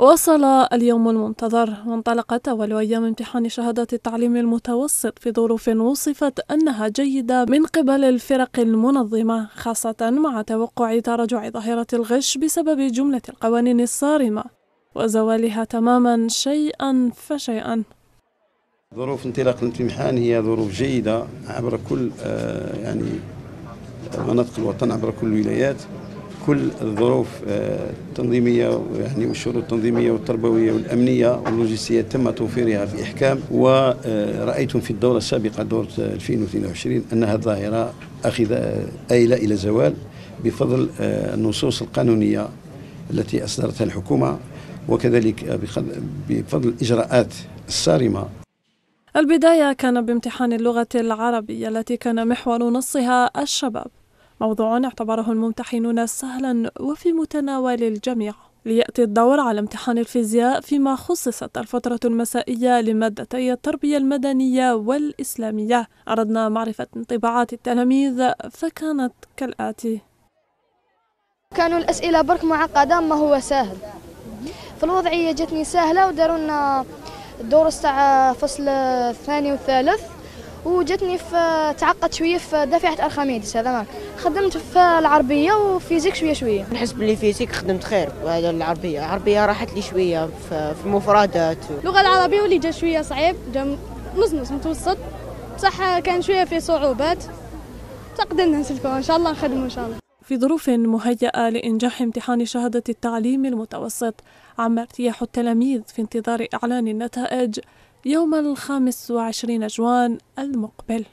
وصل اليوم المنتظر وانطلقت أول أيام امتحان شهادة التعليم المتوسط في ظروف وصفت أنها جيدة من قبل الفرق المنظمة، خاصة مع توقع تراجع ظاهرة الغش بسبب جملة القوانين الصارمة وزوالها تماما شيئا فشيئا. ظروف انطلاق الامتحان هي ظروف جيدة عبر كل مناطق الوطن، عبر كل الولايات. كل الظروف التنظيمية والشروط التنظيمية والتربوية والأمنية واللوجستية تم توفيرها في إحكام، ورأيتم في الدورة السابقة دورة 2022 أن هذه الظاهرة آيلة إلى زوال بفضل النصوص القانونية التي أصدرتها الحكومة وكذلك بفضل الإجراءات الصارمة. البداية كان بامتحان اللغة العربية التي كان محور نصها الشباب، موضوع اعتبره الممتحنون سهلا وفي متناول الجميع، ليأتي الدور على امتحان الفيزياء فيما خصصت الفترة المسائية لمادتي التربية المدنية والإسلامية. أردنا معرفة انطباعات التلاميذ فكانت كالآتي. كانوا الأسئلة برك معقدة، ما هو سهل. في الوضعية جتني سهلة وداروا لنا الدروس تاع فصل الثاني والثالث، وجتني في تعقد شويه في دافعه الخميدس. هذا ماك خدمت في العربيه وفيزيك شويه شويه. نحس باللي فيزيك خدمت خير، وهذا العربيه راحت لي شويه في المفردات. اللغه العربيه واللي جا شويه صعيب، جا نص متوسط، بصح كان شويه فيه صعوبات. تقدرنا نسلكوها ان شاء الله، نخدموا ان شاء الله. في ظروف مهيئة لإنجاح امتحان شهادة التعليم المتوسط عم ارتياح التلاميذ في انتظار إعلان النتائج يوم 25 جوان المقبل.